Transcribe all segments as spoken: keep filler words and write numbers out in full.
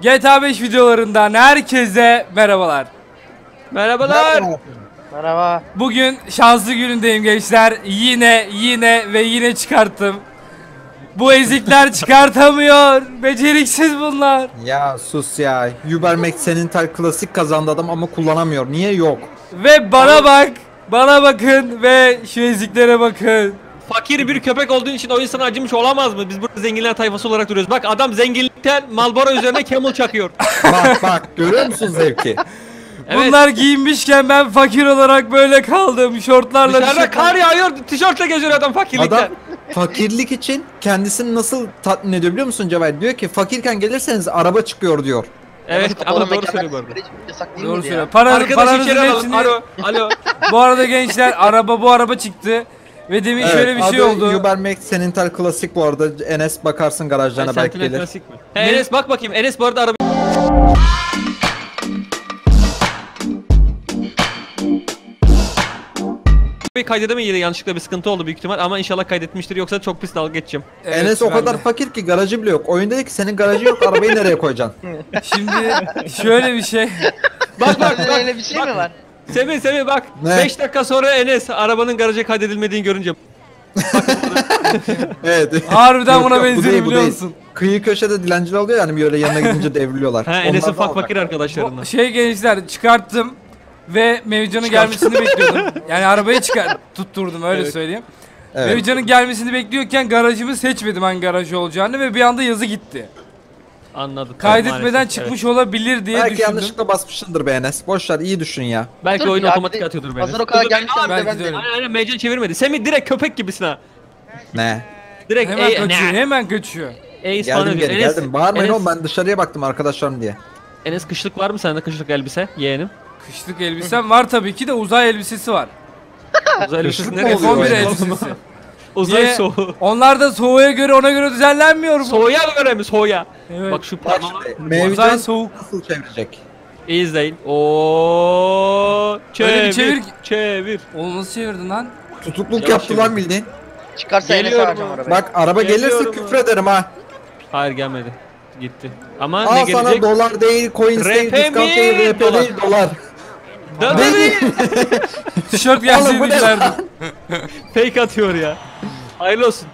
G T A beş videolarından herkese merhabalar. Merhabalar. Merhaba. Bugün şanslı günündeyim gençler. Yine yine ve yine çıkarttım. Bu ezikler çıkartamıyor. Beceriksiz bunlar. Ya sus ya. Ubermacht Sentinel Classic kazandı adam ama kullanamıyor. Niye yok? Ve bana bak. Bana bakın ve şu eziklere bakın. Fakir bir köpek olduğun için o insana acımış olamaz mı? Biz burada zenginler tayfası olarak duruyoruz. Bak adam zenginlikten Marlboro üzerine Camel çakıyor. Bak bak görüyor musun zevki? Evet. Bunlar giyinmişken ben fakir olarak böyle kaldım. Şortlarla dışarıda kar yağıyor, tişörtle geziyor adam fakirlikten. Adam fakirlik için kendisini nasıl tatmin ediyor biliyor musun Cevher? Diyor ki fakirken gelirseniz araba çıkıyor diyor. Evet, ama doğru söylüyor bu arada. Doğru söylüyor. Paranın, paranızın hepsini... Alo, alo. Bu arada gençler araba bu araba çıktı. Ve demin evet, şöyle bir şey oldu. Ubermacht Sentinel Classic bu arada. Enes bakarsın garajlarına yani belki gelir. Klasik mi? He, Enes bak bakayım. Enes bu arada araba... Kaydedemeyiz, yanlışlıkla bir sıkıntı oldu büyük ihtimal ama inşallah kaydetmiştir, yoksa çok pis dalga geçeceğim. Evet, Enes o kadar fakir ki garajı bile yok. Oyun dedi ki senin garajı yok, arabayı nereye koyacaksın? Şimdi şöyle bir şey. Bak bak bak. Öyle bir şey bak. Mi var? Semih Semih bak. beş dakika sonra Enes arabanın garaja kaydedilmediğini görünce. Evet. Harbiden buna benziyor biliyor musun? Kıyı köşede dilenciler oluyor yani, böyle yanına gidince devriliyorlar. Ha, Enes'in fak fakir arkadaşlarından. Şey gençler çıkarttım. Ve Mevcan'ın gelmesini bekliyordum. Yani arabayı çıkar tutturdum öyle evet. söyleyeyim. Evet. Mevcan'ın gelmesini bekliyorken garajımı seçmedim hangi garaj olacağını ve bir anda yazı gitti. Anladım. Kaydetmeden maalesef, çıkmış evet. olabilir diye belki düşündüm. Belki yanlışlıkla basmışındır be Enes. Boşlar iyi düşün ya. Belki dur, oyun ya, otomatik ya, atıyordur be Enes. Hazır o kadar gelmişler de ben de. Aynen aynen, Mevcan çevirmedi. Semih direkt köpek gibisin ha. Ne? Direkt hemen e, kaçıyor ne? hemen kaçıyor. E, geldim geri Enes, geldim. Bağırmayın oğlum, ben dışarıya baktım arkadaşlarım diye. Enes kışlık var mı sende, kışlık elbise yeğenim? Kışlık elbisem var tabii ki de, uzay elbisesi var. Uzay elbisesi nereye? on bir elbisesi. Uzay soğuğu. Onlar da soğuğa göre, ona göre düzenlenmiyor mu? Soğuğa göre mi? Soğuğa. Evet. Bak şu parmağım. Uzay soğuk nasıl çevirecek? İyi izleyin. Ooo. Çevir. Çevir. Çevir. Oğlum nasıl çevirdin lan? Tutukluk yaptı lan bildiğin. Çıkarsa Enes'e harcam arabayı. Bak araba gelirse küfür ederim ha. Hayır gelmedi. Gitti. Ama Aa, ne gelecek? Aa sana dolar değil, coins değil, discount değil, R P değil, dolar. Tişört gelsin verdim. Fake atıyor ya. Hayırlı olsun.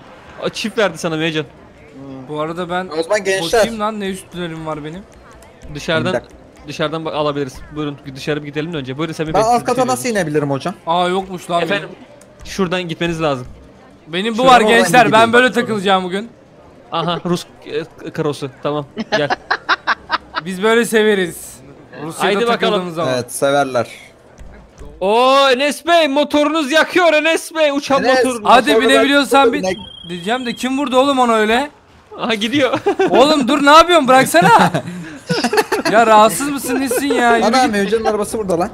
Çift verdi sana Mecan. Hmm. Bu arada ben bakayım lan ne üstlerim var benim. Dışarıdan dışarıdan bak alabiliriz. Buyurun dışarı bir gidelim de önce. Buyurun Semih Bey. Ben alt kata nasıl inebilirim hocam? Aa yokmuş lan. Efendim benim. Şuradan gitmeniz lazım. Benim bu şuradan var gençler. Ben böyle takılacağım bugün. Aha Rus karosu. Tamam gel. Biz böyle severiz. Rusya'da haydi bakalım. Zaman. Evet severler. Oo Enes Bey motorunuz yakıyor Enes Bey, uçan Enes, motor. Hadi binebiliyorsan bir diyeceğim de kim vurdu oğlum ona öyle? Aha gidiyor. Oğlum dur ne yapıyorsun, bıraksana. Ya rahatsız mısın nesin ya? Ana Mevcan'ın arabası burada lan.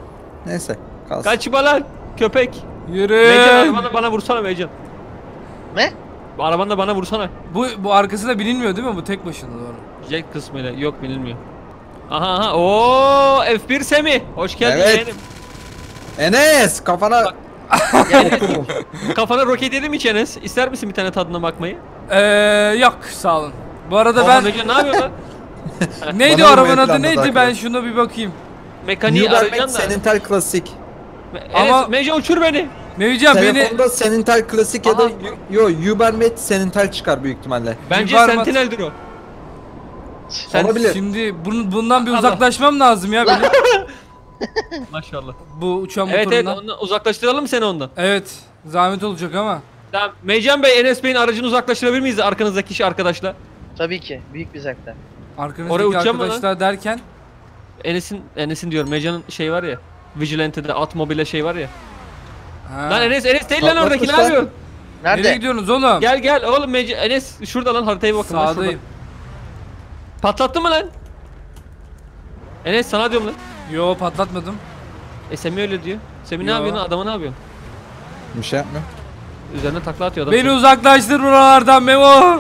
Neyse kalsın. Kaçma lan köpek. Yürü. Mevcan arabanı bana vursana Mevcan. Ne? Arabanı da bana vursana. Bu bu arkasına binilmiyor değil mi, bu tek başına doğru? Jack kısmıyla yok binilmiyor. Aha aha ooo F bir Semih hoş geldin evet. Yeğenim. Enes kafana yani, kafana roket yedim hiç Enes, ister misin bir tane tadına bakmayı? Eee yok sağ olun. Bu arada oğlum, ben Mecan, ne yapıyorsun lan? Neydi bana arabanın adı neydi takip. Ben şuna bir bakayım. Mekaniği arayacaksın da Sentinel Classic. Ama Mecan uçur beni. Mevcan beni. Telefonda Sentinel Classic aha. ya da yo Ubermacht Sentinel çıkar büyük ihtimalle. Bence Ubermacht... Sentinel'dir o. Sen olabilir. Şimdi bunu, bundan bir uzaklaşmam lazım ya benim. Maşallah. Bu uçan evet, motorundan. Evet evet uzaklaştıralım mı seni ondan? Evet. Zahmet olacak ama. Tamam. Meycan Bey Enes Bey'in aracını uzaklaştırabilir miyiz arkanızdaki kişi arkadaşla? Tabii ki. Büyük bir zevkle. Arkanızdaki arkadaşlar derken? Enes'in Enes'in diyorum. Meycan'ın şey var ya. Vigilante'de Batmobile şey var ya. Ha. Lan Enes Enes değil lan oradaki ne yapıyorsun? Nerede? Nereye gidiyorsunuz oğlum? Gel gel oğlum Meycan Enes şurada lan, haritaya bakın. Sağdayım. Patlattın mı lan? Enes sana diyorum lan. Yo patlatmadım. E Semih öyle diyor. Semih ne yapıyorsun adama, ne yapıyorsun? Bir şey yapmıyor. Üzerine takla atıyor adam. Beni sonra. Uzaklaştır buralardan Memo.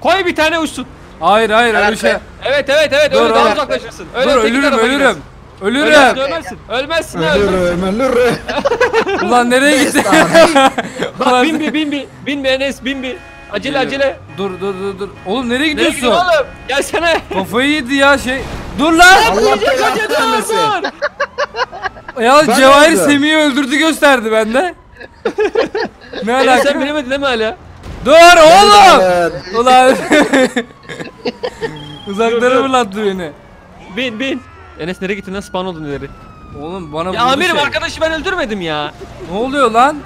Koy bir tane uçsun. Hayır hayır öyle evet, şey. Evet evet evet dur, öyle daha uzaklaşırsın. Öyle dur ölürüm ölürüm. Gidersin. Ölürüm. Ölmezsin ölmezsin. Ölmezsin ölürüm ölürüm. Ulan nereye gitti? Bak bin bir bin bir bin bir Enes bin bir. Acele geliyorum. Acele. Dur dur dur dur. Oğlum nereye gidiyorsun? Nereye gidiyorsun oğlum? Gelsene. Kafayı yedi ya şey. Dur lan. Allah belanı. Ya Cevahir Semih'i öldürdü gösterdi bende. Ne alaka? Sen bilemedin değil mi hala? Dur oğlum. Ulan. Uzaklara fırlattı beni. Bin bin. Enes nereye gittin lan, spawn oldun ileri. Oğlum bana ya amirim şey. Arkadaşı ben öldürmedim ya. Ne oluyor lan?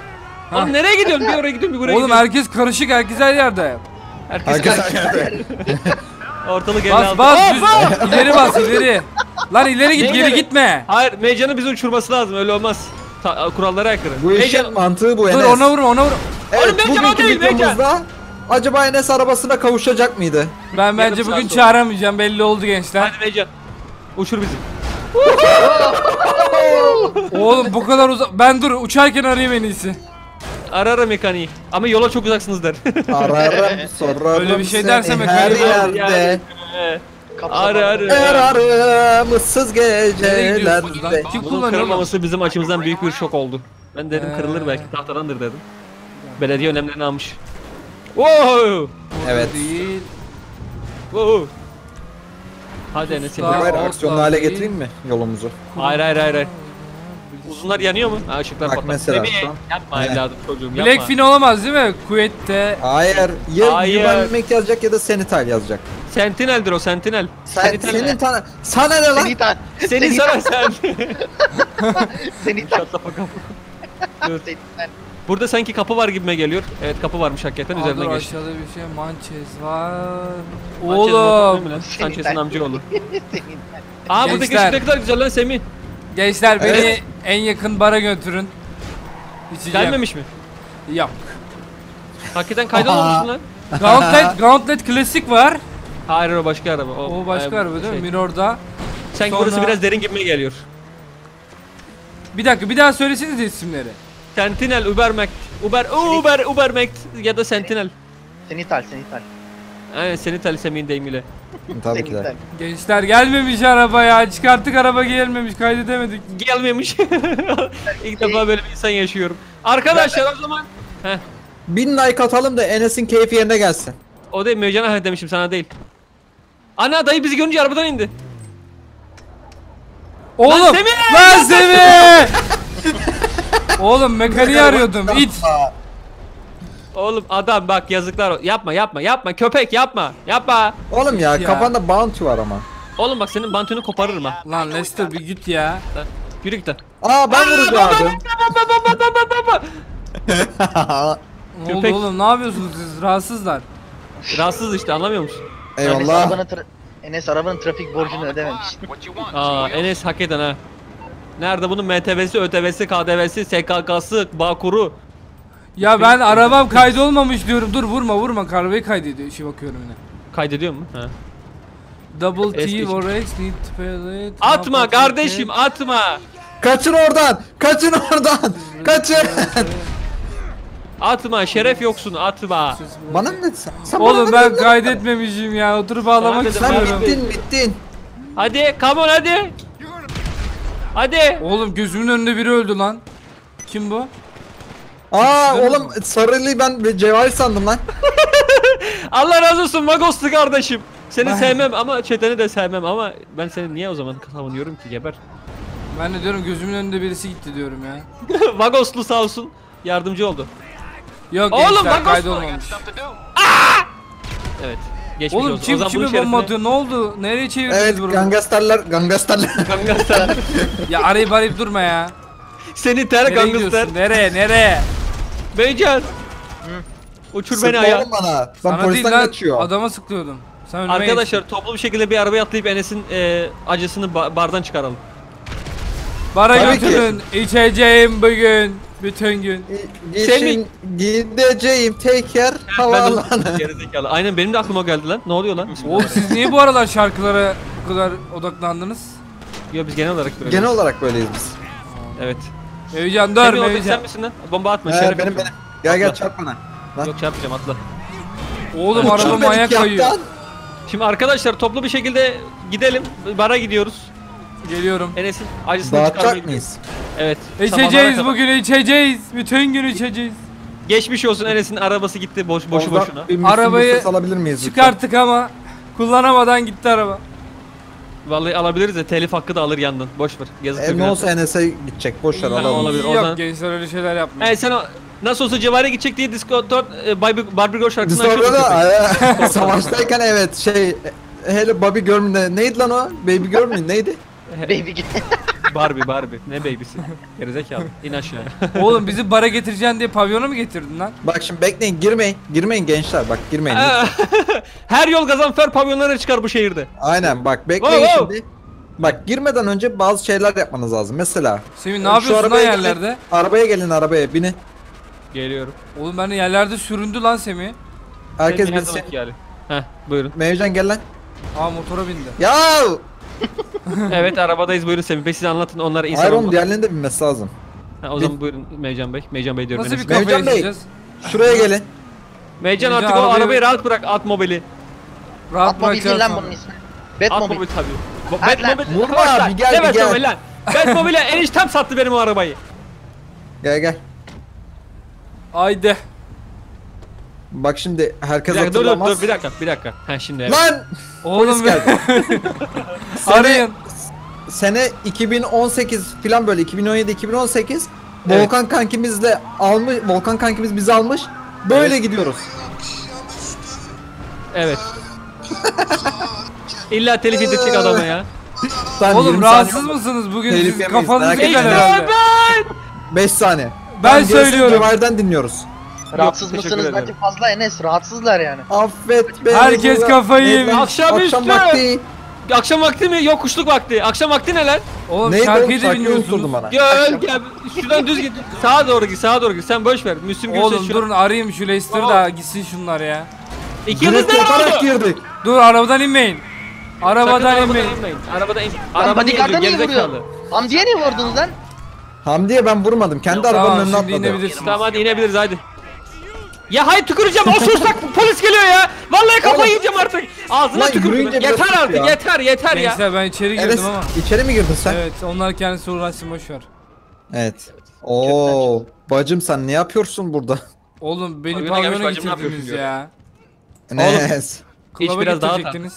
Ha. Oğlum nereye gidiyorsun? Bir oraya gidiyorsun, bir buraya gidiyorsun. Oğlum herkes karışık, herkes her yerde. Herkes, herkes her yerde. Ortalık eline aldı. Bas bas, bas. İleri bas ileri. Lan ileri git, ne geri ileri? Gitme. Hayır, Mecan'ı bizi uçurması lazım, öyle olmaz. Ta kurallara aykırı. Bu işin Mecan... mantığı bu Enes. Dur ona vurma, ona vurma. Evet, oğlum Mecan o değil Mecan. Acaba Enes arabasına kavuşacak mıydı? Ben bence bugün çağıramayacağım, belli oldu gençler. Hadi Mecan. Uçur bizi. Oğlum bu kadar uzak. Ben dur uçarken arayayım en iyisi. Ara ara mekaniği. Ama yola çok uzaksınız der. Ara ara sorarım. Öyle bir şey derse mekaniği. Her yerde. Ara ara. Ara ıssız gecelerde. Kim kullanıyor? Kırılmaması bizim açımızdan büyük bir şok oldu. Ben dedim kırılır belki, tahtadandır dedim. Belediye önemlerini almış. Wow. Evet. Wow. Hadi Enes, hayır, aksiyonlu hale getireyim mi yolumuzu? Hayır hayır hayır hayır. Uzunlar yanıyor mu? Ha, ışıklar bak patladı. Mesela, yapma evladım çocuğum yapma. Blackfin olamaz değil mi? Kuvette. Hayır. Ya hayır. Ubermacht yazacak ya da Sentinel yazacak. Sentinel'dir o, Sentinel. Sen, senin tane. Sana ne lan? Senita. Seni sana sen. Senita. Burada sanki kapı var gibime geliyor. Evet kapı varmış hakikaten, üzerinden geç. Aşağıda bir şey Manches var. Oğlum. Manches'in amca oğlu. Aa burada geçti ne kadar güzel lan Semih. Gençler beni evet. En yakın bara götürün. İçeceğim. Gelmemiş mi? Yok. Hakikaten kaydolmamış mı lan? Gauntlet, Gauntlet Classic var. Hayır o başka araba. O, o başka araba şey. Değil mi? Mirror'da. Sanki sonra... burası biraz derin gibime geliyor. Bir dakika bir daha söylesiniz isimleri. Sentinel, Ubermacht, Uber, Uber, Ubermacht ya da Sentinel. Sentinel, Sentinel. Aynen Sentinel Semih'in deyimiyle. Tabii ki de. Gençler gelmemiş araba ya, çıkarttık araba gelmemiş, kaydedemedik. Gelmemiş. İlk defa böyle bir insan yaşıyorum. Arkadaşlar o zaman. Heh. Bin like atalım da Enes'in keyfi yerine gelsin. O değil Mevcan'a demişim sana değil. Ana dayı bizi görünce arabadan indi. Oğlum. Lan Semih! Lan Semih! Oğlum mekaniği arıyordum it. Oğlum adam bak yazıklar ol. Yapma yapma yapma köpek yapma yapma. Oğlum ya, ya. Kafanda bounty var ama. Oğlum bak senin bounty'ni koparırım ha. Lan Lester bir git ya. Yürü git lan. Aa ben vuracağım. Ne oldu oğlum, ne yapıyorsunuz siz, rahatsızlar. Rahatsız işte, anlamıyor musun? Eyvallah. Enes, Enes arabanın trafik borcunu ödememiş. Aa Enes hak eden ha. Nerede bunun M T V'si, ÖTV'si, K D V'si, S K K'sı, Bağkur'u? Ya ben arabam kaydolmamış diyorum. Dur vurma vurma. Karvayı kaydediyor. İşi bakıyorum yine. Kaydediyor mu? He. Double T for X need to pay it. Atma kardeşim atma. Kaçın oradan. Kaçın oradan. Kaçın. Atma şeref yoksun atma. Bana mı dedin? Oğlum ben kaydetmemişim ya. Oturup ağlamak istemiyorum. Sen bittin bittin. Hadi come on hadi. Hadi. Oğlum gözümün önünde biri öldü lan. Kim bu? Aa Güzel oğlum sarılıyı ben Cevahir sandım lan. Allah razı olsun Magoslu kardeşim. Seni ben... sevmem ama çeteni de sevmem ama ben seni niye o zaman savunuyorum ki geber. Ben de diyorum gözümün önünde birisi gitti diyorum ya. Magoslu sağ olsun yardımcı oldu. Yok oğlum Magoslu. Evet. Geçmiş oğlum kim kimi bomba atıyor, ne oldu, nereye çevirdiniz evet, bunu? Gangsterler, gangsterler. Gangsterler. Ya arayıp arayıp durma ya. Seni ter nereye gangster. Gidiyorsun? Nereye nereye? Beycan. Uçur sık beni ayağa. Sana polisten değil lan kaçıyor. Adama sıklıyordum. Sen arkadaşlar geçtin. Toplu bir şekilde bir arabaya atlayıp Enes'in e, acısını ba bardan çıkaralım. Bara tabii götürün ki. İçeceğim bugün. Bütün gün. Semih gideceğim teker havaalanı. Gerizekalı. Aynen benim de aklıma geldi lan. Ne oluyor lan? Oğlum siz niye bu aralar şarkılara bu kadar odaklandınız? Yok biz genel olarak böyleyiz. Genel olarak böyleyiz biz. Evet. Mevcan dur Mevcan. Sen misin lan? Bomba atma. He, benim benim. Atla. Gel gel çarp bana. Lan. Yok çarpacağım atla. Oğlum uçur araba manyak kayıyor. Şimdi arkadaşlar toplu bir şekilde gidelim. Bara gidiyoruz. Geliyorum. Enes'in acısını çıkarmayacak mıyız? Evet. İçeceğiz bugün, içeceğiz. Bütün gün içeceğiz. Geçmiş olsun, Enes'in arabası gitti boş boşu Oradan boşuna. Müslüm Arabayı alabilir miyiz çıkarttık lütfen? Ama kullanamadan gitti araba. Vallahi alabiliriz de telif hakkı da alır yandan. Boş ver. E, ne olsa Enes'e gidecek. Boş ver, alalım. Yok Oradan... gençler öyle şeyler yapmıyor. Yani sen o... nasıl olsa cevare gidecek diye Discord'dan e, Barbie Girl şarkısını açıyorduk. Discord'da savaştayken evet şey... Hele Barbie Girl mü neydi lan o? Baby Girl mü neydi? Baby Girl. Barbie Barbie. Ne baby'si? Gerizekalı. İn aşağıya. Oğlum bizi bara getireceğin diye pavyona mı getirdin lan? Bak şimdi bekleyin, girmeyin. Girmeyin gençler, bak girmeyin. Her yol Gazanfer pavyonlara çıkar bu şehirde. Aynen bak bekleyin oh, oh. şimdi. Bak girmeden önce bazı şeyler yapmanız lazım. Mesela. Sevim ne yapıyorsun lan yerlerde? Gelin, arabaya gelin, arabaya binin. Geliyorum. Oğlum ben yerlerde süründü lan Semih. Herkes Semih bilsin. Yani. Heh buyurun. Mevcan gel lan. Aa motora bindi. Ya! Evet arabadayız, buyurun Semih Bey, siz anlatın onlara insan olmadan. Hayır oğlum diğerlerine de binmesi lazım. Ha, o zaman Bil buyurun Mevcan Bey. Mevcan Bey diyorum. Nasıl bir kafaya geçeceğiz? Şuraya gelin. Mevcan, Mevcan artık arabaya... o arabayı rahat bırak, at mobili. Atmobil değil lan bunun ismi. Batmobile tabii. Batmobile. Vurma abi gel gel. Batmobile lan. Batmobile'e eniştem sattı benim o arabayı. Gel gel. Haydi. Bak şimdi herkes bir dakika, hatırlamaz. Dur, dur, dur, bir dakika, bir dakika. Ha şimdi. Evet. Lan! Oğlum geldi. Arayın. Sene iki bin on sekiz falan böyle, iki bin on yedi iki bin on sekiz. Evet. Volkan kankimizle almış, Volkan kankimiz bizi almış. Böyle evet. gidiyoruz. Evet. İlla telif edecek adama ya. Oğlum rahatsız mısınız bugün? Siz kafanızı yıkan herhalde. beş saniye. Ben, ben söylüyorum. Cemal'den dinliyoruz. Rahatsız Yok, mısınız? Bence fazla Enes. Rahatsızlar yani. Affet beni. Herkes bana. Kafayı yemiş. Akşam, akşam vakti. Akşam vakti mi? Yok kuşluk vakti. Akşam vakti neler? Oğlum şarkıyı da bilmiyorsunuz. Ya öl gel. Şuradan düz git. Sağa doğru git. Sağa doğru git. Sen boş ver. Müslüm Gürses. Oğlum durun arayayım şu Lester da gitsin şunlar ya. İki yıldız nereye oldu? Dur arabadan inmeyin. Arabadan Sakın inmeyin. Arabadan inmeyin. Arabadan inmeyin. Arabadan inmeyin. Arabadan inmeyin. Hamdiye niye vurdunuz lan? Hamdiye ben vurmadım. Kendi arabanın önüne atladım. Tamam hadi inebiliriz hadi. Ya hayır tüküreceğim, osursak polis geliyor ya. Vallahi kafayı yiyeceğim artık. Ağzına tüküreceğim. Yeter artık ya. yeter yeter Neyse, ya. Neyse ben içeri girdim evet, ama. İçeri mi girdin sen? Evet onlar kendisi uğraşsın boşver. Evet. Oo bacım sen ne yapıyorsun burada? Oğlum beni pavyona getirdiniz ya. Enes. Hiç biraz daha getirdiniz.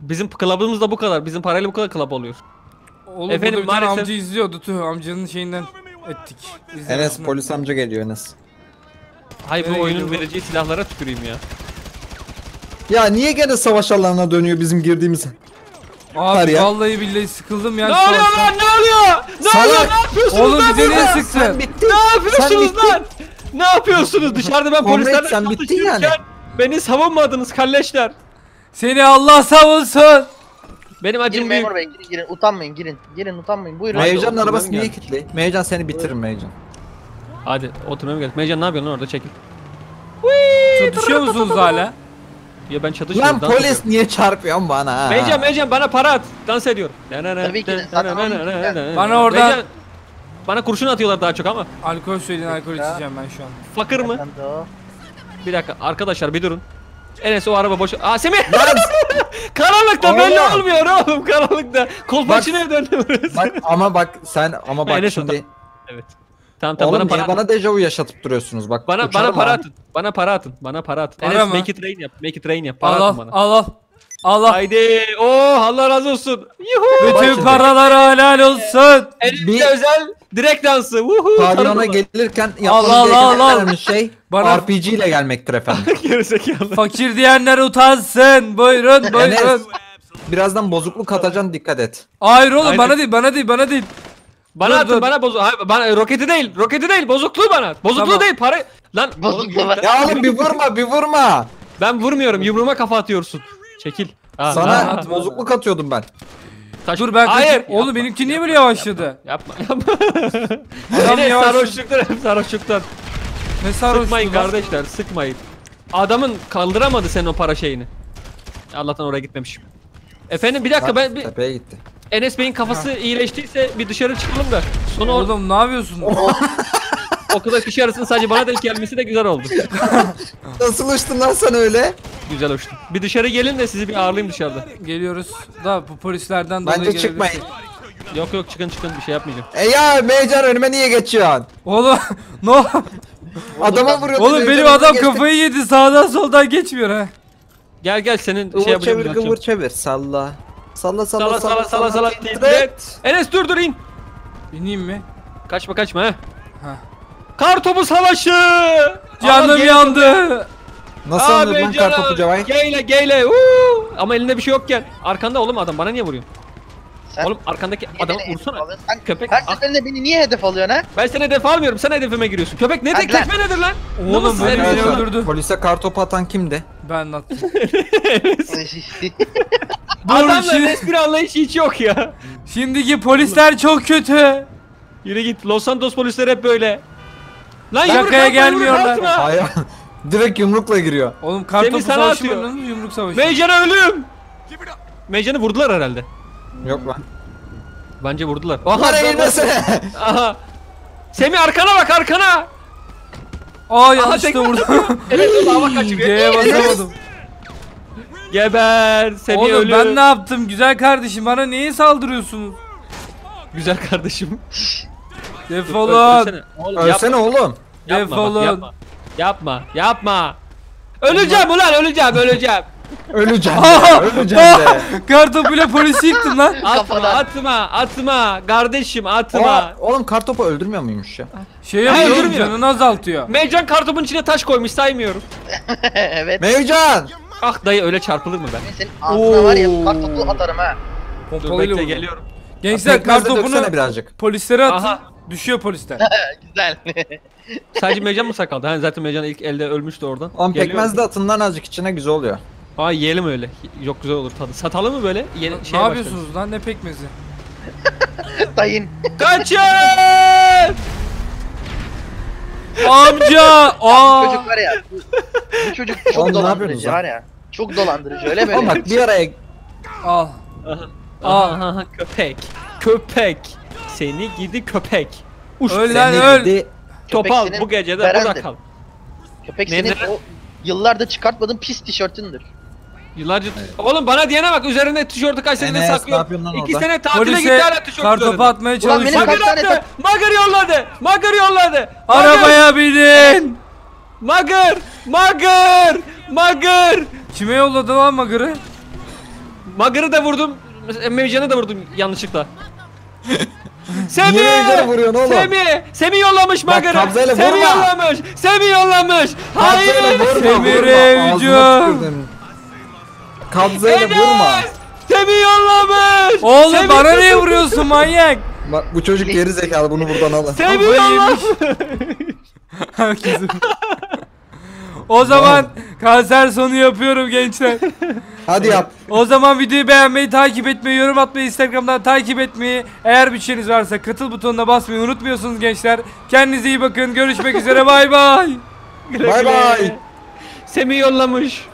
Bizim klubumuz da bu kadar. Bizim parayla bu kadar klub oluyor. Oğlum efendim, burada bir tane amca izliyordu tuh. Amcanın şeyinden ettik. Enes polis amca geliyor Enes. Hayır bu oyunun vereceği silahlara tüküreyim ya. Ya niye gene savaş alanına dönüyor bizim girdiğimiz? Abi ya. Vallahi billahi sıkıldım ya. Ne oluyor lan? Ne oluyor? Ne Salak. oluyor? Ne yapıyorsunuz? Oğlum bize niye sıktın? Ne yapıyorsunuz lan? Ne yapıyorsunuz? Dışarıda ben polislerle çatışırken yani. Beni savunmadınız kalleşler. Seni Allah savunsun. Benim acım büyük. Girin, girin, girin. Utanmayın, girin. Girin, utanmayın. Buyurun. Mevcan'ın arabası niye kilitli? Mevcan seni bitiririm Mevcan. Hadi oturmaya gel. Mevcan ne yapıyorsun orada, çekil. Çatışıyor musunuz hala? Ya ben çatışıyorum. Lan polis niye çarpıyor bana? Mevcan Mevcan bana para at. Dans ediyorum. Tabii ki. Bana orada bana kurşun atıyorlar daha çok ama. Alkol söyleyin, alkol içeceğim ben şu an. Fakir mı? Bir dakika arkadaşlar bir durun. Enes o araba boş. Aa Semih! Karanlıkta belli olmuyor oğlum karanlıkta. Kolpaçın ev döndü burası. Ama bak sen ama bak şimdi. Evet. Tamam, tamam, oğlum bana para bana dejavu yaşatıp duruyorsunuz bak. Bana bana para abi. atın. Bana para atın. Bana para atın. Para Enes, make it rain yap. Make it rain yap. Para Allah, atın bana. Allah. Allah. Haydi. Oh Allah razı olsun. Yuhu. Bütün paralar helal olsun. Enes bir... özel direkt dansı. Vuhu. Pavyona gelirken yapılacak şey bana... R P G ile gelmektir efendim. Fakir diyenler utansın. Buyurun buyurun. Enes, birazdan bozukluk atacaksın dikkat et. Hayır oğlum Aynen. bana değil bana değil bana değil. Bana dur, atın dur. bana bozu Hayır, bana roketi değil roketi değil bozukluğu bana bozukluğu tamam. değil para lan bozukluğu bana. Ya oğlum bir vurma bir vurma. Ben vurmuyorum, yumruğuma kafa atıyorsun. Çekil. Ha, Sana ha, ha, bozukluk ha. atıyordum ben. Taş... Dur ben Hayır. Kaçayım. Oğlum yapma, benimki niye böyle yavaşladı? Yapma. yapma. Yine sarhoşluktan hep sarhoşluktan. Ne sarhoşluktan? Sıkmayın kardeşler sıkmayın. Adamın kaldıramadı senin o para şeyini. Allah'tan oraya gitmemişim. Efendim bir dakika ben bir... Tepeye gitti. Enes Bey'in kafası ha. iyileştiyse bir dışarı çıkalım da. Sonra oğlum ne yapıyorsun? O kadar kişi arasında sadece bana denk gelmesi de güzel oldu. Nasıl uçtun lan sen öyle? Güzel uçtum. Bir dışarı gelin de sizi bir ağırlayayım dışarıda. Geliyoruz. Da bu polislerden dolayı Bence çıkmayın. Yok yok çıkın çıkın bir şey yapmayacağım. E ya Meycan önüme niye geçiyorsun? Oğlum no. Adama vuruyordu. Oğlum benim adam geçtim. Kafayı yedi, sağdan soldan geçmiyor ha. Gel gel senin kıvır şey yapacağım. Çevir kıvır çevir salla. Salla salla salla salla salla. Enes dur dur in. İneyim mi? Kaçma kaçma he. Kartopu savaşı. Canım yandı. Nasıl anladın lan kartopu cevay? Geyle geyle. Uuu. Ama elinde bir şey yokken. Arkanda oğlum adam bana niye vuruyor? Sen oğlum arkandaki adamı vursana. Sen, köpek. Her seferinde beni niye hedef alıyorsun ha? Ben seni hedef almıyorum. Sen hedefime giriyorsun. Köpek ne tekme nedir lan? Oğlum beni öldürdü. Polise kartopu atan kimdi? Ben anlattım. Adamla espri anlayışı hiç yok ya. Şimdiki polisler çok kötü. Yürü git. Los Santos polisleri hep böyle. Lan yumrukla gelmiyorlar. Hayır. Direkt yumrukla giriyor. Oğlum kartopu savaşı mı lan? Yumruk savaşı. Meycan'a ölüm. Meycan'ı vurdular herhalde. Yok lan. Bence vurdular. Aha eğilmesene. Aha. Semih arkana bak arkana. Aa yanlışlıkla vurdum. Evet lava kaçıyor. C'ye basamadım. Geber Semih ölü. Oğlum ben ne yaptım güzel kardeşim, bana niye saldırıyorsunuz? Güzel kardeşim. Defolun. Ölsene oğlum. Defolun. Yapma yapma. Öleceğim ulan öleceğim öleceğim. Öleceğim de, öleceğim de. Kartopu ile polisi yıktın lan. Atma, atma, atma, kardeşim atma. Aa, oğlum kartopu öldürmüyor muymuş ya? Şey yapıyor, canını azaltıyor. Mevcan kartopun içine taş koymuş, saymıyorum. Evet. Mevcan! Ah dayı öyle çarpılır mı ben? Senin altına var ya, kartopu atarım ha. Pompalı geliyorum. Gençler kartopunu polislere atın. Aha. Düşüyor polisler. Güzel. Sadece Mevcan mı sakaldı? Hani zaten Mevcan ilk elde ölmüştü oradan. Oğlum pekmez de atından azıcık içine güzel oluyor. Ay yiyelim öyle. Çok güzel olur tadı. Satalım mı böyle? Yeni ne yapıyorsunuz başlayalım lan? Ne pekmezi? Dayın. Kaçın! Amca! Aa! Çocuk var ya. Bu, bu çocuk çok oğlum, dolandırıcı var ya. Çok dolandırıcı öyle böyle. Bak bir araya. Al. Aha köpek. Köpek. Seni gidi köpek. Uç öl lan öl. Topal bu gece de burada kal. Köpek senin o yıllarda çıkartmadığın pis tişörtündür. Yıllarca evet. Oğlum bana diyene bak, üzerinde tişörtü kaç senedir saklıyor. İki sene tatile gitti hala tişörtü. Kartopu atmaya çalışıyor. Magır attı. Magır yolladı. Magır yolladı. Arabaya binin. Magır. Magır. Magır. Kime yolladı lan Magır'ı? Magır'ı da vurdum. Mevcan'ı da vurdum yanlışlıkla. Semih! Semih! Semih yollamış Magır'ı! Semih yollamış! Semih yollamış! Hayır! Semih Revcu! Kabzayla vurma! Semih yollamış! Oğlum Semih bana niye vuruyorsun manyak? Bak bu çocuk geri zekalı, bunu buradan alın. Semih yollamış! O zaman kanser sonu yapıyorum gençler. Hadi yap. O zaman videoyu beğenmeyi, takip etmeyi, yorum atmayı, Instagram'dan takip etmeyi, eğer bir şeyiniz varsa katıl butonuna basmayı unutmuyorsunuz gençler. Kendinize iyi bakın. Görüşmek üzere. Bay bay. Bay bay. Semih yollamış.